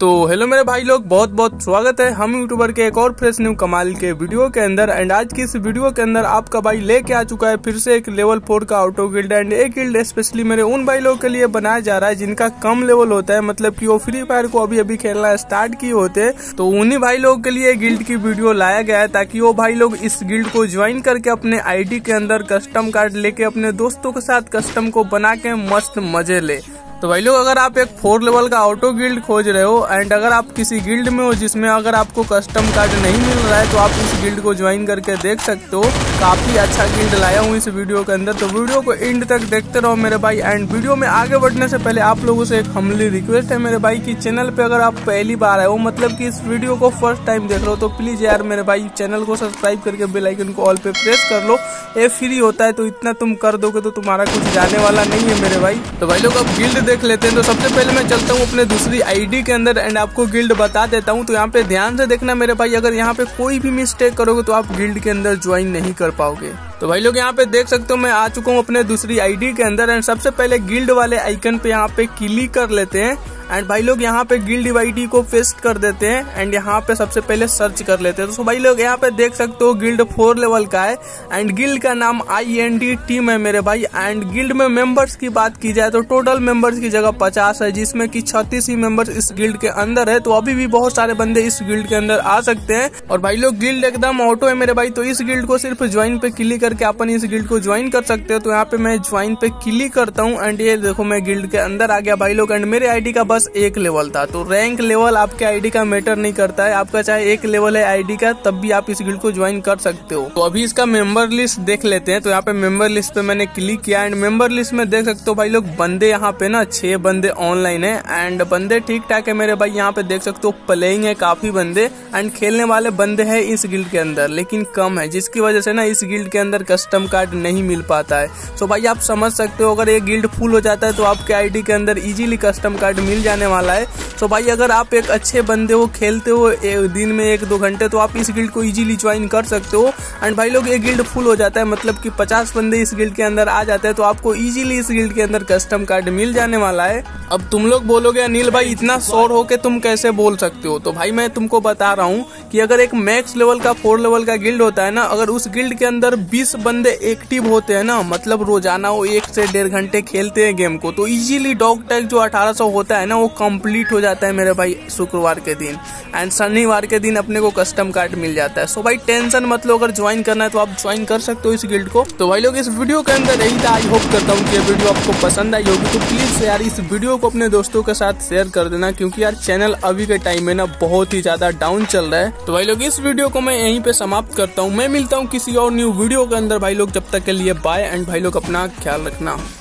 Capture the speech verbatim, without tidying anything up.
तो हेलो मेरे भाई लोग, बहुत बहुत स्वागत है हम यूट्यूबर के एक और फ्रेश न्यू कमाल के वीडियो के अंदर। एंड आज की इस वीडियो के अंदर आपका भाई लेके आ चुका है फिर से एक लेवल फोर का ऑटो गिल्ड। एंड एक गिल्ड स्पेशली मेरे उन भाई लोगों के लिए बनाया जा रहा है जिनका कम लेवल होता है, मतलब कि वो फ्री फायर को अभी अभी खेलना स्टार्ट किए होते हैं। तो उन्हीं भाई लोगों के लिए गिल्ड की वीडियो लाया गया है ताकि वो भाई लोग इस गिल्ड को ज्वाइन करके अपने आई डी के अंदर कस्टम कार्ड लेके अपने दोस्तों के साथ कस्टम को बना के मस्त मजे ले। तो भाई लोग, अगर आप एक फोर लेवल का ऑटो गिल्ड खोज रहे हो एंड अगर आप किसी गिल्ड में हो जिसमें अगर आपको कस्टम कार्ड नहीं मिल रहा है तो आप इस गिल्ड को ज्वाइन करके देख सकते हो। काफी अच्छा गिल्ड लाया हूँ इस वीडियो के अंदर, तो वीडियो को एंड तक देखते रहो मेरे भाई। एंड वीडियो में आगे बढ़ने से पहले आप लोगों से एक हम्बली रिक्वेस्ट है मेरे भाई की चैनल पे अगर आप पहली बार आए हो, मतलब की इस वीडियो को फर्स्ट टाइम देख लो, तो प्लीज यार मेरे भाई चैनल को सब्सक्राइब करके बेल आइकन को ऑल पे प्रेस कर लो। ये फ्री होता है तो इतना तुम कर दोगे तो तुम्हारा कुछ जाने वाला नहीं है मेरे भाई। तो भाई लोग अब गिल्ड देख लेते हैं। तो सबसे पहले मैं चलता हूँ अपने दूसरी आईडी के अंदर एंड आपको गिल्ड बता देता हूँ। तो यहाँ पे ध्यान से देखना मेरे भाई, अगर यहाँ पे कोई भी मिस्टेक करोगे तो आप गिल्ड के अंदर ज्वाइन नहीं कर पाओगे। तो भाई लोग यहाँ पे देख सकते हो मैं आ चुका हूँ अपने दूसरी आईडी के अंदर। एंड सबसे पहले गिल्ड वाले आइकन पे यहाँ पे क्लिक कर लेते हैं एंड भाई लोग यहाँ पे गिल्ड आईडी को पेस्ट कर देते हैं एंड यहाँ पे सबसे पहले सर्च कर लेते हैं। तो भाई लोग यहाँ पे देख सकते हो गिल्ड फोर लेवल का है एंड गिल्ड का नाम आई एन डी टीम है मेरे भाई। एंड गिल्ड में मेंबर्स की बात की जाए तो टोटल मेंबर्स की जगह पचास है, जिसमें कि छत्तीस ही मेंबर्स इस गिल्ड के अंदर है। तो अभी भी बहुत सारे बंदे इस गिल्ड के अंदर आ सकते हैं। और भाई लोग गिल्ड एकदम ऑटो है मेरे भाई, तो इस गिल्ड को सिर्फ ज्वाइन पे क्लिक करके अपन इस गिल्ड को ज्वाइन कर सकते हो। तो यहाँ पे मैं ज्वाइन पे क्लिक करता हूँ एंड ये देखो मैं गिल्ड के अंदर आ गया भाई लोग। एंड मेरे आईडी का बस एक लेवल था, तो रैंक लेवल आपके आईडी का मैटर नहीं करता है। आपका चाहे एक लेवल है आईडी का तब भी आप इस गिल्ड को ज्वाइन कर सकते हो। तो अभी इसका मेंबर लिस्ट देख लेते हैं। तो यहाँ पे मेंबर लिस्ट पे मैंने क्लिक किया एंड मेंबर लिस्ट में देख सकते हो भाई लोग बंदे यहाँ पे ना छह बंदे ऑनलाइन है एंड बंदे ठीक ठाक है मेरे भाई। यहाँ पे देख सकते हो प्लेइंग है काफी बंदे एंड खेलने वाले बंदे है इस गिल्ड के अंदर, लेकिन कम है, जिसकी वजह से ना इस गिल्ड के अंदर कस्टम कार्ड नहीं मिल पाता है। तो भाई आप समझ सकते हो अगर ये गिल्ड फुल हो जाता है तो आपके आईडी के अंदर इजीली कस्टम कार्ड मिल जाने वाला है। तो भाई अगर आप एक अच्छे बंदे हो, खेलते हो दिन में एक दो घंटे, तो आप इस गिल्ड को इजीली ज्वाइन कर सकते हो। एंड भाई लोग ये गिल्ड फुल हो जाता है, मतलब कि पचास बंदे इस गिल्ड के अंदर आ जाते हैं तो आपको इजीली इस गिल्ड के अंदर कस्टम कार्ड मिल जाने वाला है। अब तुम लोग बोलोगे अनिल भाई इतना शोर होके तुम कैसे बोल सकते हो? तो भाई मैं तुमको बता रहा हूँ कि अगर एक मैक्स लेवल का फोर लेवल का गिल्ड होता है ना, अगर उस गिल्ड के अंदर बीस बंदे एक्टिव होते हैं ना, मतलब रोजाना वो एक से डेढ़ घंटे खेलते हैं गेम को, तो इजीली डॉग टैग जो अठारह सौ होता है ना वो कंप्लीट हो जाता है मेरे भाई शुक्रवार के दिन। एंड शनिवार के दिन अपने को कस्टम कार्ड मिल जाता है। सो भाई टेंशन मत लो, अगर ज्वाइन करना है तो आप ज्वाइन कर सकते हो इस गिल्ड को। तो भाई लोग इस वीडियो के अंदर यही था। आई होप करता हूँ कि वीडियो आपको पसंद आई होगी, तो प्लीज यार इस वीडियो को अपने दोस्तों के साथ शेयर कर देना, क्योंकि यार चैनल अभी के टाइम में ना बहुत ही ज्यादा डाउन चल रहा है। तो भाई लोग इस वीडियो को मैं यहीं पे समाप्त करता हूँ। मैं मिलता हूँ किसी और न्यू वीडियो के अंदर भाई लोग, जब तक के लिए बाय एंड भाई लोग अपना ख्याल रखना।